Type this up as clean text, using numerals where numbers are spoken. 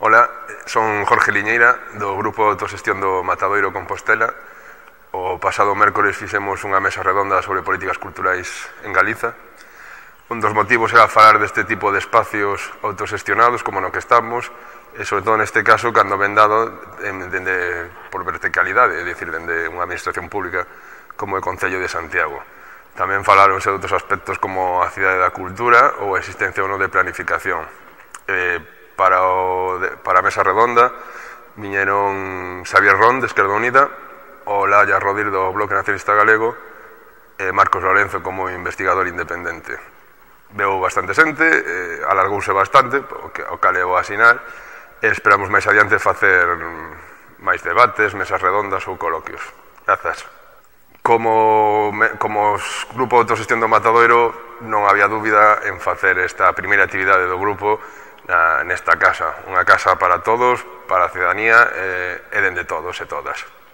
Ola, son Jorge Liñeira, do Grupo de Autogestión do Matadoiro-Compostela. O pasado mércores fixemos unha mesa redonda sobre políticas culturais en Galiza. Un dos motivos era falar deste tipo de espacios autogestionados, como no que estamos, e sobre todo neste caso, cando ven dado por verticalidade, é dicir, dende unha administración pública como o Concello de Santiago. Tamén falaronse de outros aspectos como a cidade da cultura ou a existencia ou non de planificación. Para a mesa redonda viñeron Xavier Ron, de Esquerda Unida, Olaia Rodil, do Bloque Nacionalista Galego, e Marcos Lorenzo como investigador independente. Veu bastante xente, alargouse bastante, o cal é o asinar, e esperamos máis adiante facer máis debates, mesas redondas ou coloquios. Grazas. Como Grupo de Autogestión do Matadoiro, non había dúbida en facer esta primeira actividade do grupo nesta casa, unha casa para todos, para a cidadanía e dende todos e todas.